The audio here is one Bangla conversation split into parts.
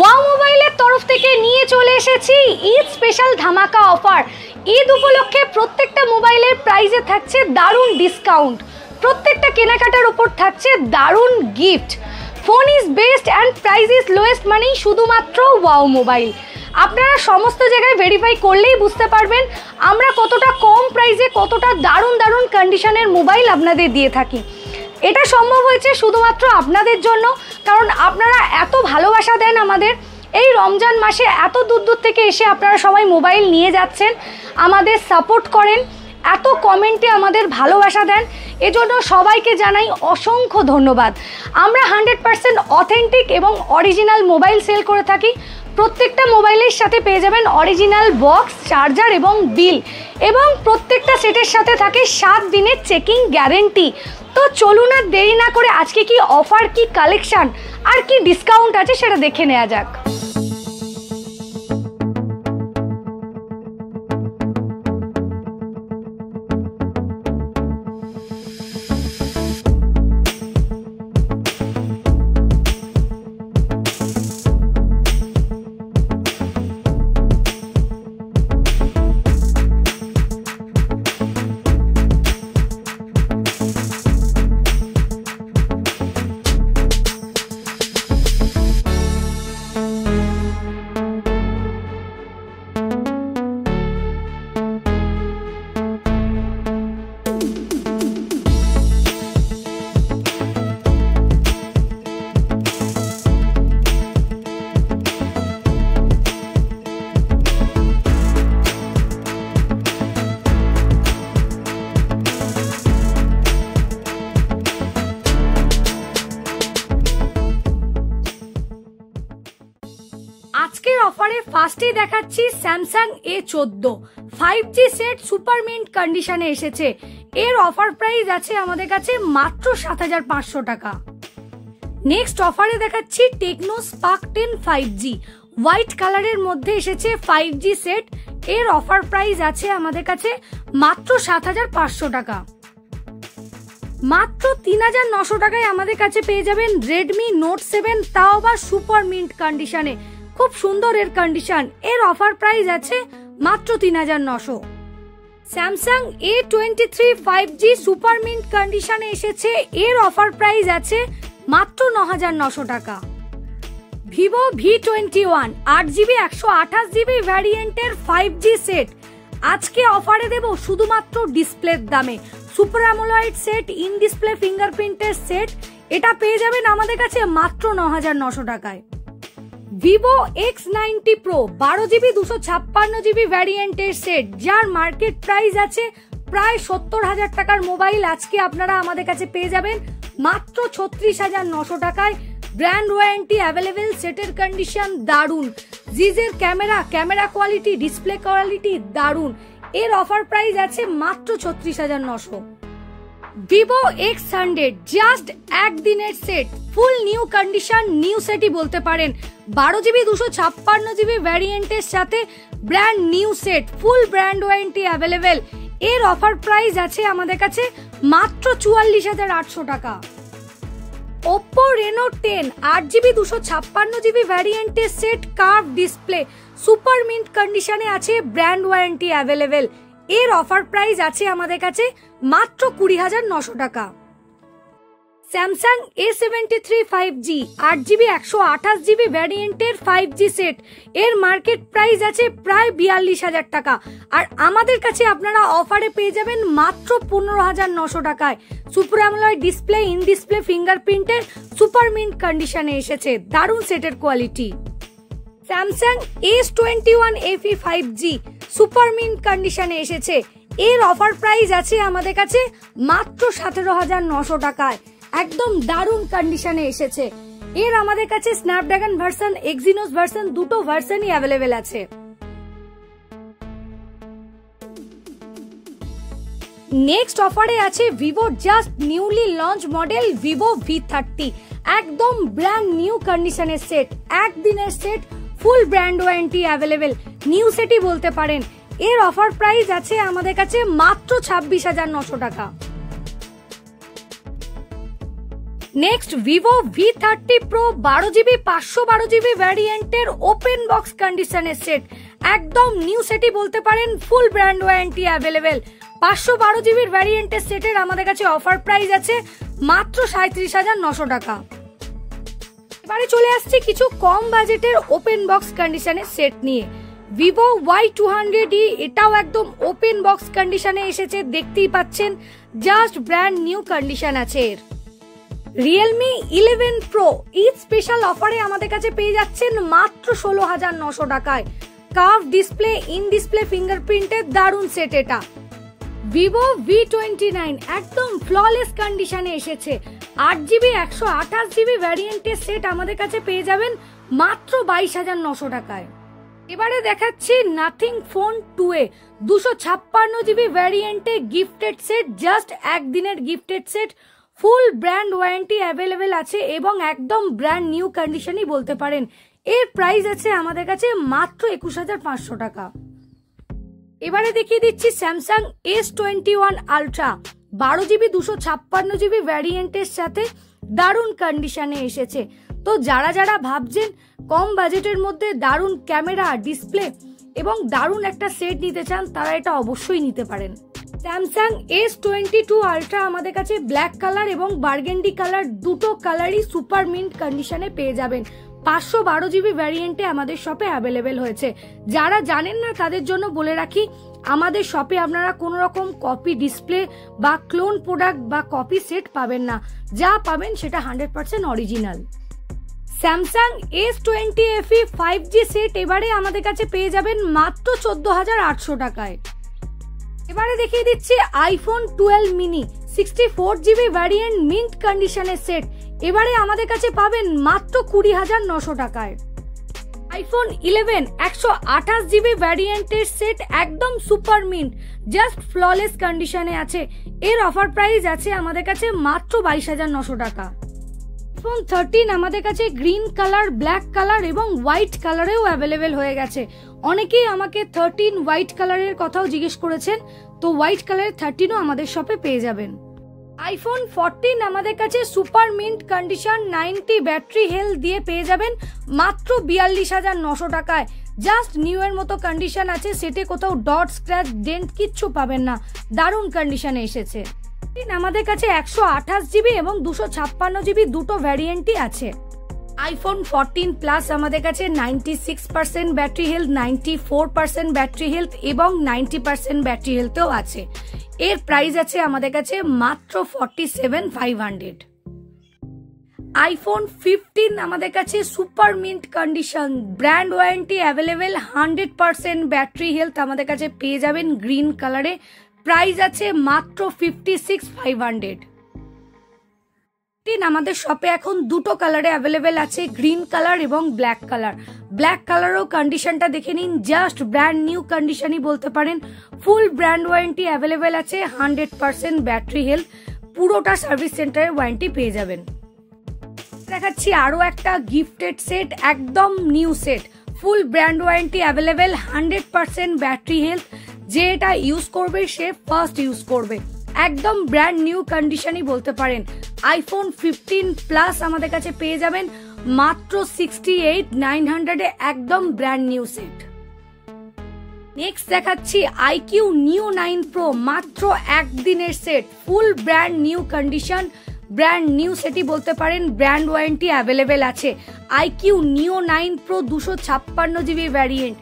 wow mobile এর তরফ থেকে নিয়ে চলে এসেছি ঈদ স্পেশাল ধামাকা অফার। ঈদ উপলক্ষে প্রত্যেকটা মোবাইলের প্রাইসে থাকছে দারুণ ডিসকাউন্ট, প্রত্যেকটা কেনাকাটার উপর থাকছে দারুণ gift. Phone is best and price is lowest মানেই শুধুমাত্র wow মোবাইল। আপনারা সমস্ত জায়গায় ভেরিফাই করলেই বুঝতে পারবেন আমরা কতটা কম প্রাইসে কতটা দারুণ দারুণ কন্ডিশনের মোবাইল আপনাদের দিয়ে থাকি। এটা সম্ভব হয়েছে শুধুমাত্র আপনাদের জন্য, কারণ আপনারা এত ভালোবাসা দেন আমাদের। এই রমজান মাসে এত দূর দূর থেকে এসে আপনারা সবাই মোবাইল নিয়ে যাচ্ছেন, আমাদের সাপোর্ট করেন, এত কমেন্টে আমাদের ভালোবাসা দেন, এজন্য সবাইকে জানাই অসংখ্য ধন্যবাদ। আমরা 100% অথেন্টিক এবং অরিজিনাল মোবাইল সেল করে থাকি। প্রত্যেকটা মোবাইলের সাথে পেয়ে যাবেন অরিজিনাল বক্স, চার্জার এবং বিল, এবং প্রত্যেকটা সেটের সাথে থাকে 7 দিনের চেকিং গ্যারেন্টি। তো চলুন আর দেরি না করে আজকে কি অফার, কি কালেকশন আর কি ডিসকাউন্ট আছে সেটা দেখে নেওয়া যাক। ফার্স্টে দেখাচ্ছি Samsung A14 5G set super mint কন্ডিশনে এসেছে। এর অফার প্রাইস আছে আমাদের কাছে মাত্র 7,500 টাকা। নেক্সট অফারে দেখাচ্ছি টেকনো স্পার্ক 10 5G হোয়াইট কালারের মধ্যে এসেছে 5G সেট। এর অফার প্রাইস আছে আমাদের কাছে মাত্র 7,500 টাকা। মাত্র 3,900 টাকায় আমাদের কাছে পেয়ে যাবেন রেডমি নোট 7, তাও আবার সুপার মিন্ট কন্ডিশনে, খুব সুন্দর এর কন্ডিশন। এর অফার প্রাইস আছে মাত্র 3,900। Samsung A23 5G super mint কন্ডিশনে এসেছে। এর অফার প্রাইস আছে মাত্র 9,900 টাকা। ভিভো V21 8GB 128GB ভ্যারিয়েন্টের 5G সেট আজকে অফারে দেব শুধুমাত্র ডিসপ্লের দামে। Super AMOLED set, in display ফিঙ্গারপ্রিন্টের সেট, এটা পেয়ে যাবেন আমাদের কাছে মাত্র 9,900 টাকায়। Vivo X90 Pro 12GB 256GB ভ্যারিয়েন্টের সেট, যার মার্কেট প্রাইস আছে প্রায় 70,000 টাকার মোবাইল আজকে আপনারা আমাদের কাছে পেয়ে যাবেন মাত্র 36,900 টাকায়। ব্র্যান্ড ওয়ারেন্টি অ্যাভেলেবেল, সেটের কন্ডিশন দারুণ, জিজের ক্যামেরা কোয়ালিটি, ডিসপ্লে কোয়ালিটি দারুণ। এর অফার প্রাইস আছে মাত্র 36,900। Vivo X100 জাস্ট একদিনের set, full new condition, new সেটই বলতে পারেন। 12GB 256GB ভ্যারিয়েন্টের সাথে brand new set, full brand warranty available. এর অফার প্রাইস আছে আমাদের কাছে মাত্র 44,800 টাকা। Oppo Reno 10 8GB 256GB ভ্যারিয়েন্টের set, curve display, super mint কন্ডিশনে আছে, ব্র্যান্ড ওয়ারেন্টি অ্যাভেলেবেল। এর অফার প্রাইস আছে আমাদের কাছে মাত্র 20,900 টাকা। Samsung A73 5G 8GB 128GB ভ্যারিয়েন্টের 5G সেট, এর মার্কেট প্রাইস আছে প্রায় 42,000 টাকা, আর আমাদের কাছে আপনারা অফারে পেয়ে যাবেন মাত্র 15,900 টাকায়। Super AMOLED display, in display ফিঙ্গারপ্রিন্টের, সুপার মিন্ট কন্ডিশনে এসেছে, দারুণ সেটের quality. Samsung S21 FE 5G super mint কন্ডিশনে এসেছে। এর অফার প্রাইস আছে আমাদের কাছে মাত্র 17,900 টাকায়। একদম দারুণ কন্ডিশনে এসেছে। এর আমাদের কাছে স্ন্যাপড্রাগন ভার্সন, এক্সিনোস ভার্সন, দুটো ভার্সনই অ্যাভেলেবেল আছে। নেক্সট অফারে আছে Vivo just newly launch model Vivo V30, একদম ব্র্যান্ড নিউ কন্ডিশনের সেট, একদিনের set, full brand warranty available, new সেটই বলতে পারেন। এর অফার প্রাইস আছে আমাদের কাছে মাত্র 26,900 টাকা। Next Vivo V30 Pro 12GB 512GB ভ্যারিয়েন্টের ওপেন বক্স কন্ডিশনের সেট, একদম নিউ সেটই বলতে পারেন, full brand warranty available. 512GB ভ্যারিয়েন্টের সেটের আমাদের কাছে অফার প্রাইস আছে মাত্র ৩৭,৯০০ টাকা। এবারে চলে আসছি কিছু কম বাজেটের ওপেন বক্স কন্ডিশনের সেট নিয়ে। ভিভো Y200E, এটাও একদম ওপেন বক্স কন্ডিশনে এসেছে, দেখতেই পাচ্ছেন জাস্ট ব্র্যান্ড নিউ কন্ডিশন আছে। Realme 11 Pro ঈদ স্পেশাল অফারে আমাদের কাছে পেয়ে যাচ্ছেন মাত্র ১৬,৯০০ টাকায়, কার্ভ ডিসপ্লে ইন ডিসপ্লে ফিঙ্গারপ্রিন্টের দারুন সেট এটা। Vivo V29 একদম ফ্ললেস কন্ডিশনে এসেছে, 8GB 128GB ভ্যারিয়েন্টের সেট আমাদের কাছে পেয়ে যাবেন মাত্র ২২,৯০০ টাকায়। এবারে দেখাচ্ছি Nothing Phone 2A 256GB ভ্যারিয়েন্টে গিফটেড সেট, জাস্ট একদিনের gifted set, full brand warranty available আছে এবং একদম ব্র্যান্ড নিউ কন্ডিশনই বলতে পারেন। এর প্রাইস আছে আমাদের কাছে মাত্র ২১,৫০০ টাকা। এবারে দেখিয়ে দিচ্ছি Samsung S21 Ultra 12GB 256GB ভ্যারিয়েন্টের সাথে, দারুণ কন্ডিশনে এসেছে। তো যারা যারা ভাবছেন কম বাজেটের মধ্যে দারুণ ক্যামেরা, ডিসপ্লে এবং দারুণ একটা সেট নিতে চান, তারা এটা অবশ্যই নিতে পারেন। Samsung S22 Ultra আমাদের কাছে ব্ল্যাক কালার এবং বার্গেন্ডি কালার দুটো কালারই সুপার মিন্ট কন্ডিশনে পেয়ে যাবেন। 512GB ভ্যারিয়েন্টে আমাদের শপে অ্যাভেলেবেল হয়েছে। যারা জানেন না তাদের জন্য বলে রাখি, আমাদের শপে আপনারা কোনো রকম কপি ডিসপ্লে বা ক্লোন প্রোডাক্ট বা কপি সেট পাবেন না, যা পাবেন সেটা 100% original. Samsung A20 FE 5G set এবারে আমাদের কাছে পেয়ে যাবেন মাত্র ১৪,৮০০ টাকায়। এবারে দেখিয়ে দিচ্ছি iPhone 12 mini 64GB ভ্যারিয়েন্ট মিন্ট কন্ডিশনের সেট, এবারে আমাদের কাছে পাবেন মাত্র ২০,৯০০ টাকায়। iPhone 11 128GB ভ্যারিয়েন্টের সেট, একদম সুপার মিন্ট, জাস্ট ফ্ললেস কন্ডিশনে আছে। এর অফার প্রাইস আছে আমাদের কাছে মাত্র ২২,৯০০ টাকা। iPhone 13 আমাদের কাছে গ্রিন কালার, ব্ল্যাক কালার এবং হোয়াইট কালারেও অ্যাভেলেবেল হয়ে গেছে। অনেকেই আমাকে 13 হোয়াইট কালারের কথাও জিজ্ঞেস করেছেন, তো হোয়াইট কালারের 13ও আমাদের শপে পেয়ে যাবেন। iPhone 14 আমাদের কাছে super mint condition 90 battery health দিয়ে পেয়ে যাবেন মাত্র 42,৯০০ টাকায়, জাস্ট নিউ এর মতো কন্ডিশন আছে, সেটে কোথাও ডট স্ক্র্যাচ ডেন্ট কিচ্ছু পাবেন না, দারুণ কন্ডিশনে এসেছে। আমাদের কাছে 128GB এবং 256GB দুটো ভ্যারিয়েন্টই আছে। iPhone 14 Plus আমাদের কাছে 96% ব্যাটারি হেলথ, 94% ব্যাটারি হেলথ এবং 90% ব্যাটারি হেলথও আছে। এর প্রাইস আছে আমাদের কাছে মাত্র 47,500। iPhone 15 আমাদের কাছে super mint condition, brand warranty available, 100% battery health আমাদের কাছে পেয়ে যাবেন গ্রিন কালারে, প্রাইস আছে মাত্র 56,500। আমাদের শপে এখন দুটো কালারে অ্যাভেলেবেল আছে, গ্রিন কালার এবং ব্ল্যাক কালার। ব্ল্যাক কালারও কন্ডিশনটা দেখে নিন, জাস্ট ব্র্যান্ড নিউ কন্ডিশনই বলতে পারেন, ফুল ব্র্যান্ড ওয়ারেন্টি অ্যাভেলেবেল আছে, 100% ব্যাটারি হেলথ, পুরোটা সার্ভিস সেন্টারে ওয়ারেন্টি পেয়ে যাবেন। দেখাচ্ছি আরও একটা গিফটেড সেট, একদম new set, full brand warranty available, 100% battery health, যে এটা ইউজ করবে সে ফার্স্ট ইউজ করবে, একদম ব্র্যান্ড নিউ কন্ডিশনই বলতে পারেন। iPhone 15 Plus আমাদের কাছে পেয়ে যাবেন মাত্র 68,900 এ, একদম ব্র্যান্ড নিউ সেট। নেক্সট দেখাচ্ছি IQ Neo 9 Pro মাত্র একদিনের set, full brand new condition, brand new সেটই বলতে পারেন, ব্র্যান্ড ওয়ারেন্টি অ্যাভেলেবেল আছে। IQ Neo 9 Pro 256GB ভ্যারিয়েন্ট,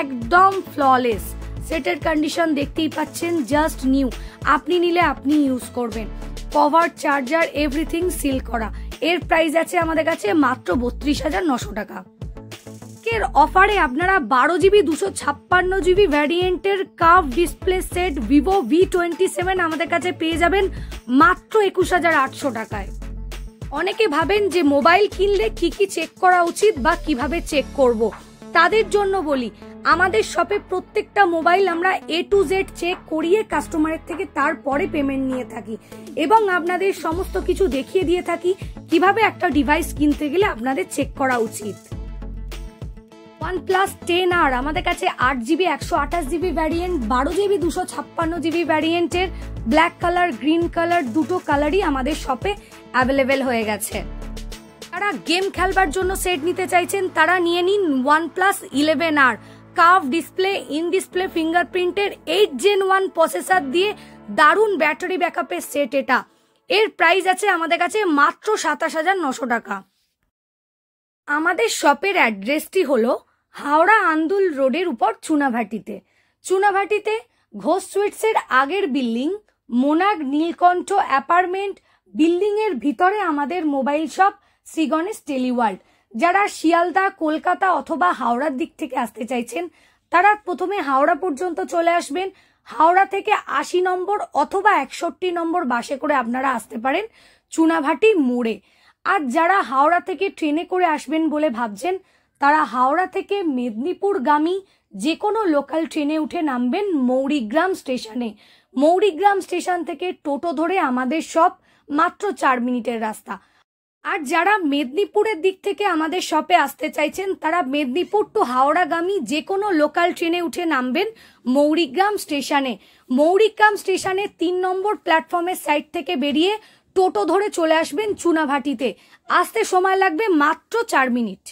একদম ফ্ললেস সেটের কন্ডিশন দেখতেই পাচ্ছেন, জাস্ট নিউ, আপনি নিলে আপনি ইউজ করবেন, কভার, চার্জার, এভরিথিং সিল করা। এর প্রাইস আছে আমাদের কাছে মাত্র 32,900 টাকা। এর অফারে আপনারা 12GB 256GB ভ্যারিয়েন্টের curve display set Vivo V27 আমাদের কাছে পেয়ে যাবেন মাত্র 21,800 টাকায়। অনেকে ভাবেন যে মোবাইল কিনলে কি কি চেক করা উচিত বা কিভাবে চেক করব, তাদের জন্য বলি, আমাদের শপে প্রত্যেকটা মোবাইল আমরা A to Z চেক করিয়ে কাস্টমারের থেকে তারপরে পেমেন্ট নিয়ে থাকি এবং আপনাদের সমস্ত কিছু দেখিয়ে দিয়ে থাকি কিভাবে একটা ডিভাইস কিনতে গেলে আপনাদের চেক করা উচিত। OnePlus 10R আমাদের কাছে 8GB 128GB variant 12GB 256GB ভ্যারিয়েন্টের ব্ল্যাক কালার গ্রিন কালার দুটো কালারই আমাদের শপে অ্যাভেলেবেল হয়ে গেছে। যারা গেম খেলবার জন্য সেট নিতে চাইছেন তারা নিয়ে নিন OnePlus 11R curve display in display ফিঙ্গারপ্রিন্টের 8 Gen 1 প্রসেসর দিয়ে দারুণ ব্যাটারি ব্যাকআপের সেট। এটা এর প্রাইস আছে আমাদের কাছে মাত্র 27,900 টাকা। আমাদের শপের অ্যাড্রেসটি হলো হাওড়া আন্দুল রোডের উপর চুনাভাটিতে। চুনাভাটিতে ঘোষ সুইটসের আগের বিল্ডিং মোনাগ নীলকণ্ঠ অ্যাপার্টমেন্ট বিল্ডিং এর ভিতরে আমাদের mobile shop Shri Ganesh Teleworld. যারা শিয়ালদা কলকাতা অথবা হাওড়ার দিক থেকে আসতে চাইছেন তারা প্রথমে হাওড়া পর্যন্ত চলে আসবেন। হাওড়া থেকে 80 নম্বর অথবা 61 নম্বর বাসে করে আপনারা আসতে পারেন চুনাভাটি মোড়ে। আর যারা হাওড়া থেকে ট্রেনে করে আসবেন বলে ভাবছেন তারা হাওড়া থেকে মেদিনীপুরগামী যে কোনো লোকাল ট্রেনে উঠে নামবেন মৌরিগ্রাম স্টেশনে। মৌরিগ্রাম স্টেশন থেকে টোটো ধরে আমাদের শপ মাত্র 4 মিনিটের রাস্তা। আর যারা মেদিনীপুরের দিক থেকে আমাদের শপে আসতে চাইছেন তারা মেদিনীপুর টু হাওড়াগামী যে কোনো লোকাল ট্রেনে উঠে নামবেন মৌরিগ্রাম স্টেশনে। মৌরিগ্রাম স্টেশনে 3 নম্বর প্ল্যাটফর্মের সাইড থেকে বেরিয়ে টোটো ধরে চলে আসবেন চুনাভাটিতে। আসতে সময় লাগবে মাত্র 4 মিনিট।